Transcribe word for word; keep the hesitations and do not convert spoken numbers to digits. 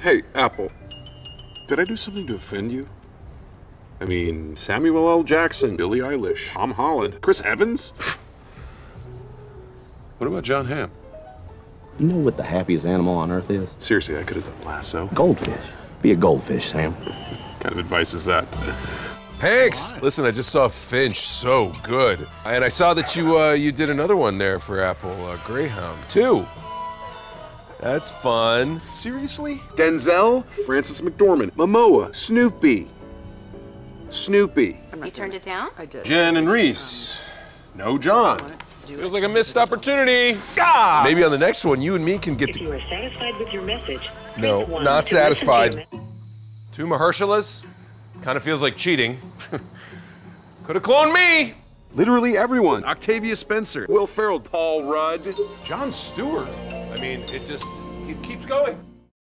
Hey, Apple, did I do something to offend you? I mean, Samuel L. Jackson, Billie Eilish, Tom Holland, Chris Evans? What about John Hamm? You know what the happiest animal on earth is? Seriously, I could have done Lasso. Goldfish. Be a goldfish, Sam. What kind of advice is that? Hanks! Right. Listen, I just saw Finch, so good. And I saw that you uh, you did another one there for Apple, uh, Greyhound, too. That's fun. Seriously? Denzel, Francis McDormand, Momoa, Snoopy. Snoopy. You turned it down? I did. Jen and Reese. Um, no John. Feels like a missed opportunity. Ah! Maybe on the next one, you and me can get to... If you are satisfied with your message, no, not satisfied. Two Mahershalas? Kind of feels like cheating. Could have cloned me! Literally everyone. Octavia Spencer. Will Ferrell. Paul Rudd. Jon Stewart. I mean, it just, it keeps going.